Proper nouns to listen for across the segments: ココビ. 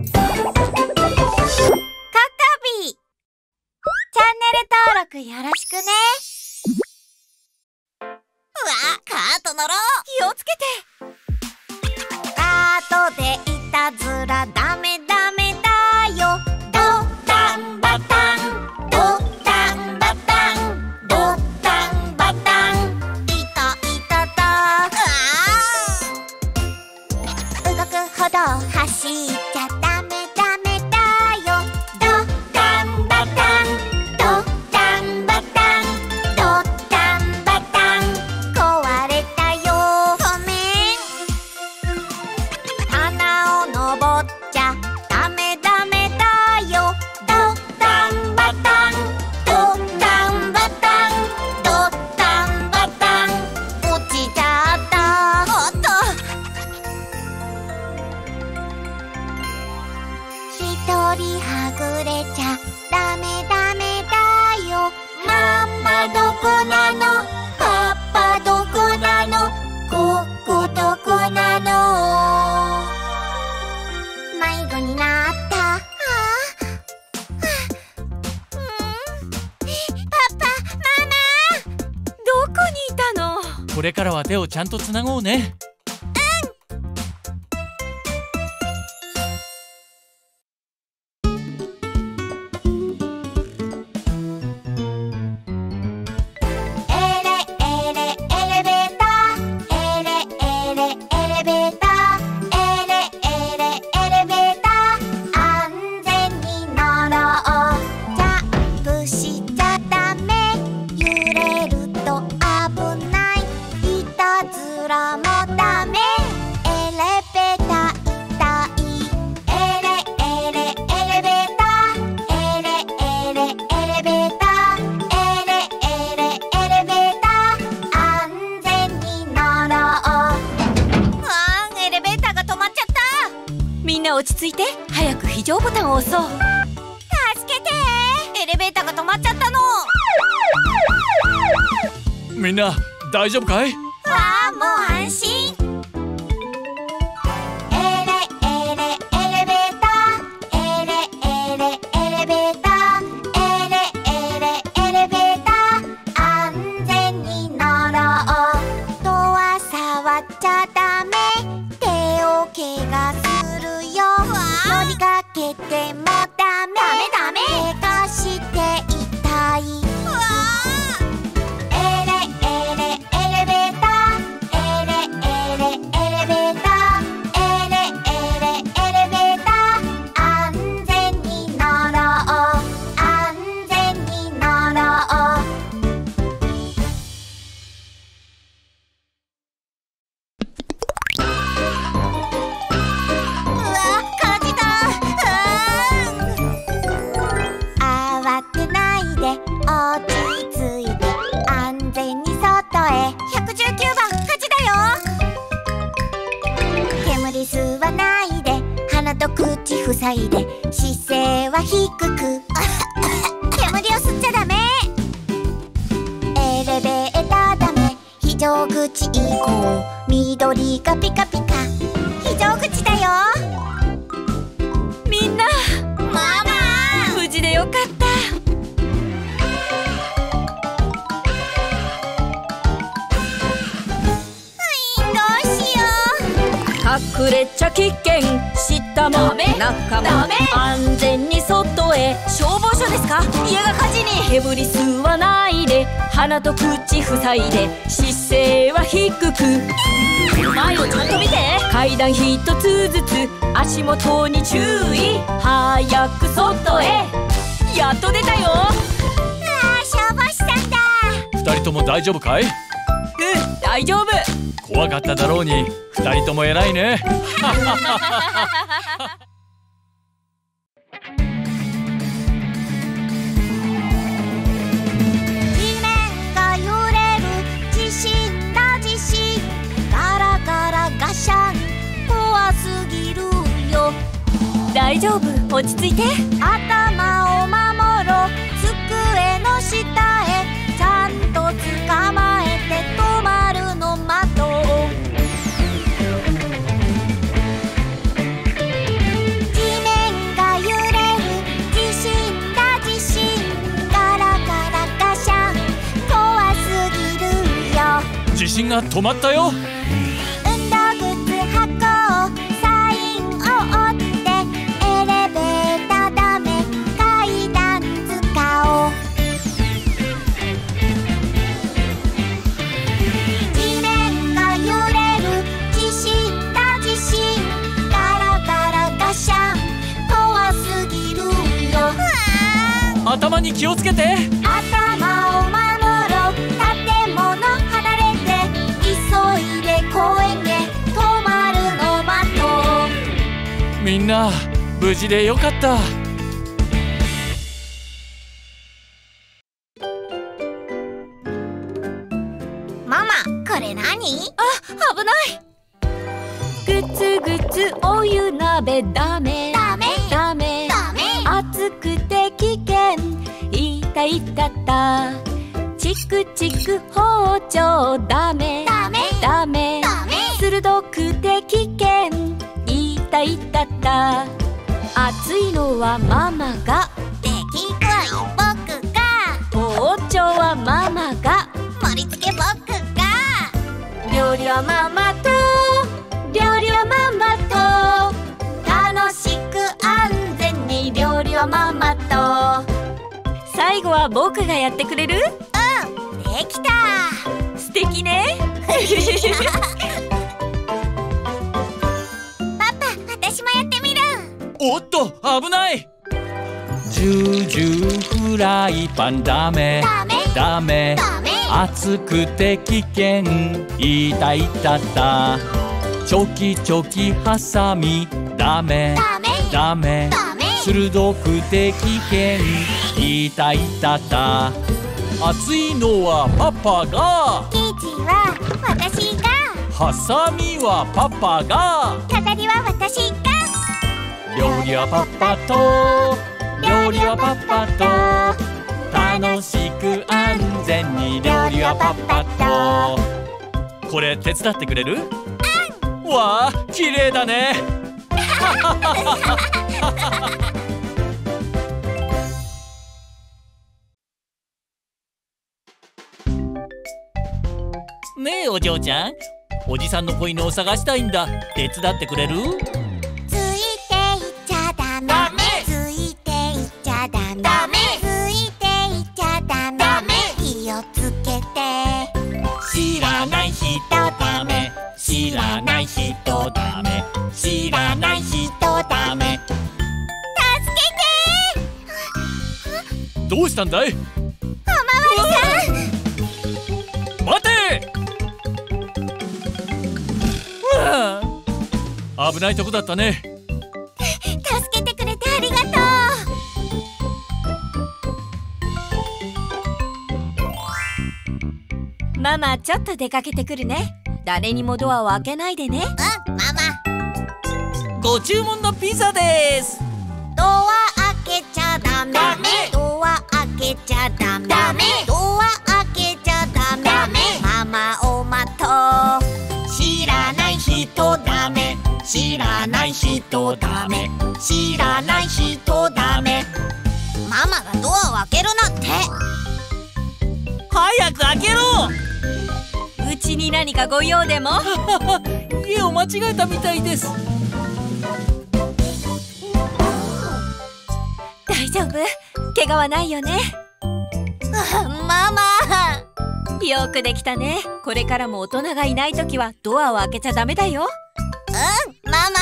チャンネル登録よろしくね。うわ、カート乗ろう。気をつけて。カートでいたずらダメダメだよ。ドタンバタン、ドタンバタン、ドタンバタン、いたいたた。動くほど走っちゃった。はぐれちゃダメダメだよ。ママどこなの、パパどこなの、ここどこなの。迷子になった。はあ、うん、パパ、ママ、どこにいたの。これからは手をちゃんとつなごうね。落ち着いて、早く非常ボタンを押そう。助けてー、エレベーターが止まっちゃったの。みんな大丈夫かい。わあ、もう安心。塞いで姿勢は低く煙を吸っちゃダメ。エレベーターダメ、非常口行こう。緑がピカピカ、非常口だよ。みんな、ママ、無事でよかった。はい、どうしよう。隠れちゃ危険、下も中も安全に外へ。消防署ですか。家が火事に。煙吸わないで、鼻と口塞いで姿勢は低く。前をちゃんと見て。階段一つずつ、足元に注意。早く外へ。やっと出たよ。ああ、消防士さんだ。二人とも大丈夫かい。うん、大丈夫。怖かっただろうに、2人とも偉いね。地面が揺れる、地震だ地震。ガラガラガシャン、怖すぎるよ。大丈夫、落ち着いて。頭を守ろう、机の下へ。ちゃんと捕まえて、止まるの窓。地面信が止まったよ。運動靴箱サインを追ってエレベーターダメ階段使おう。地面が揺れる地震だ地震ガラガラガシャン怖すぎるよ。頭に気をつけて。頭を守建物離れて急いで公園へ止まるの待とう。みんな無事でよかった。ママこれ何？あ、危ない。ぐつぐつお湯鍋ダメダメダメダメ。熱くて危険いたいたた。チクチク包丁ダメダメダメ。鋭くて危険いたいたた。熱いのはママができる僕が包丁はママが盛り付け僕が料理はママと料理はママと楽しく安全に料理はママと最後は僕がやってくれる？できた。素敵ね。パパ、私もやってみる。おっと、危ない。ジュージューフライパンダメダメダメ。熱くて危険いたいたた。チョキチョキハサミダメダメダメ。鋭くて危険いたいたた。熱いのはパパが生地は私がハサミはパパが飾りは私が料理はパパと料理はパパと楽しく安全に料理はパパと。これ手伝ってくれる？うん、わあ綺麗だね。ねえお嬢ちゃん、おじさんの子犬を探したいんだ。手伝ってくれる？ついていっちゃダメダメ。ついていっちゃダメダメ。ついていっちゃダメダメ。気をつけて。知らない人ダメ知らない人ダメ知らない人ダメ。助けて。どうしたんだい？おまわりさん。危ないとこだったね。助けてくれてありがとう。ママちょっと出かけてくるね。誰にもドアを開けないでね。うん、ママ。ご注文のピザです。ドア開けちゃダメ。ダメ。ドア開けちゃダメ。ダメ。ドア開けちゃダメ。ダメ。ママを待とう。知らない人ダメ。知らない人ダメ知らない人ダメ。ママがドアを開けるなんて。早く開けろ。うちに何かご用でも？家を間違えたみたいです。大丈夫？怪我はないよね。ママよくできたね。これからも大人がいないときはドアを開けちゃダメだよ。うん、ママ。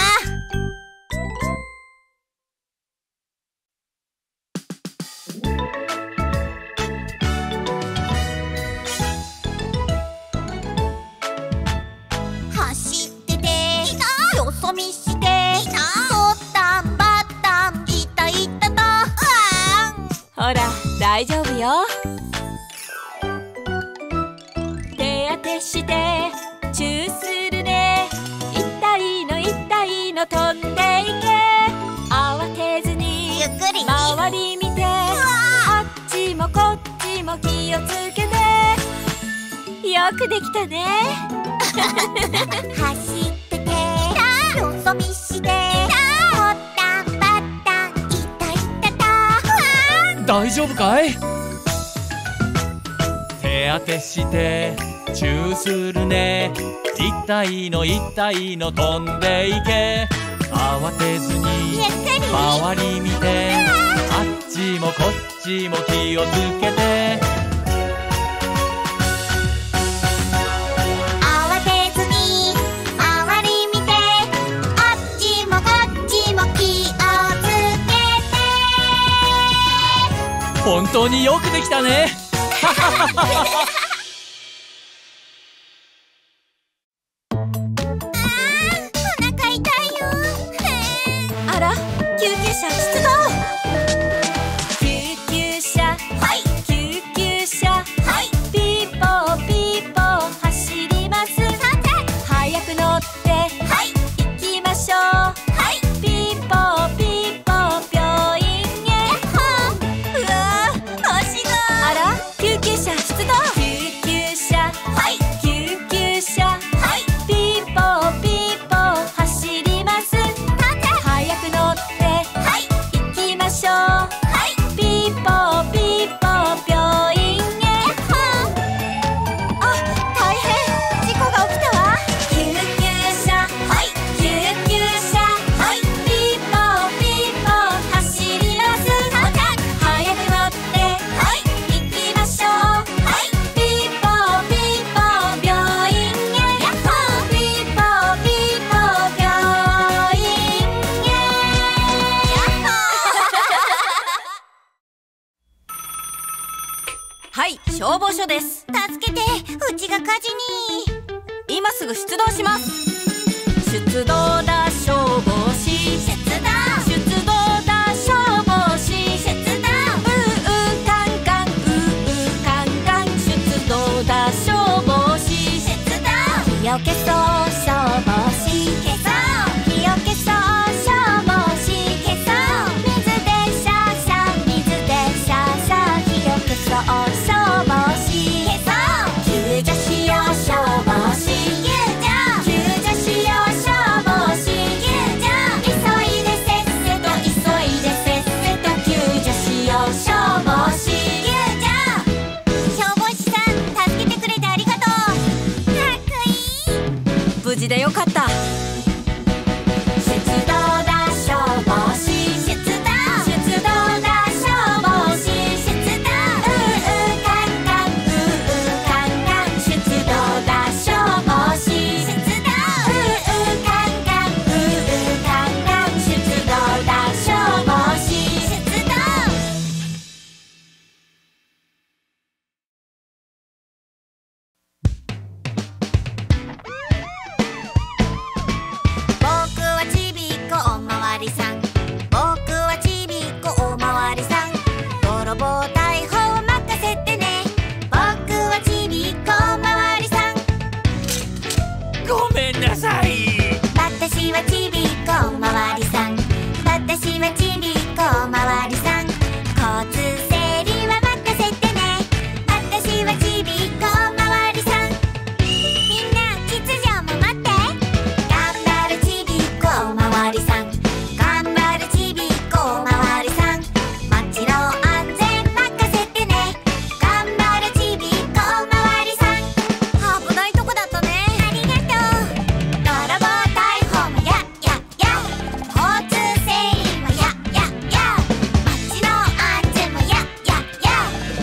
走っててよそ見してボタンバタンいたいたた。ほら大丈夫よ。手当てしてチューするね。痛いの飛んでいけ。慌てずにゆっくり周り見て。あっちもこっちも気をつけて。よくできたね。走っててよそ見してボタンバタンいたいたた。大丈夫かい？手当てしてチューするね」「痛いの飛んでいけ」「慌てずに周り見て」「あっちもこっちも気をつけて」本当によくできたね。あ、お腹痛いよ。あら、救急車出動。救急車、はい。救急車、はい。ピーポーピーポー走ります。早く乗って、はい。行きましょう、はい。ピーポーピーポー病院へ。うわ。あら、救急車出動。救急車、はい。救急車、はい。ピーポーピーポー走ります。早く乗って、はい。行きましょう、はい。ピーポーピーポー病院へ。あ、大変、事故が起きたわ。救急車、はい。救急車、はい。ピーポーピーポー走ります。早く乗って、はい。行きましょう、はい。ピーポーピーポー病院へ。ピーポーピーポー病院へ。はい、消防署です。助けて、うちが火事に。今すぐ出動します。出動だ消防士。出動だ消防士。ブーカンカンウーカンカン出動だ消防士。火を消そう消防士。火を消そう消防士。水でシャーシャー水でシャーシャー火を消そう消防士。救助しよう消防士。救助しよう消防士。急いでせっせと救助しよう消防士。消防士さん、助けてくれてありがとう。かっこいい。無事でよかった。出動だ消防士。出動だ消防士。出動だ消防士。出動だ消防士。僕はちびっこおまわりさん。僕はちびっこおまわりさん。泥棒逮捕任せてね。僕はちびっこおまわりさん。ごめんなさい。私はちびっこおまわりさん。私はちびっこおまわりさん。交通整理は任せてね。私はちびっこおまわりさん。みんな、キッズジョーも待って。頑張るちびっこおまわりさん。頑張るちびっこおまわりさん。街の安全任せてね。頑張るちびっこおまわりさん。危ないとこだったね。ありがとう。泥棒逮捕もややや。交通整理もややや。街の安全もややや。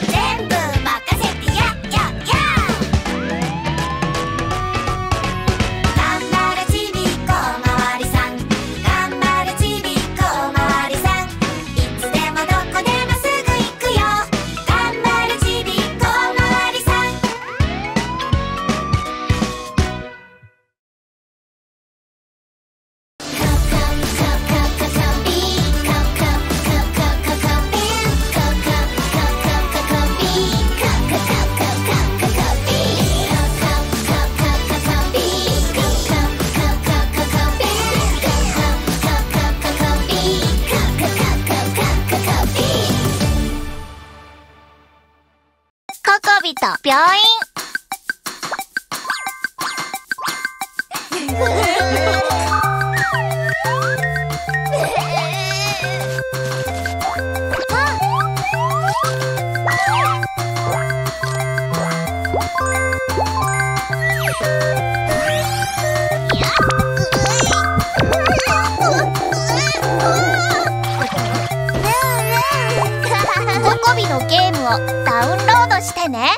全部任せてややや。頑張るちびっこおまわりさん。頑張るちびっこおまわりさん。いつでもどこでもすぐ行くよ。頑張るちびっこおまわりさん。ココビと病院。ダウンロードしてね。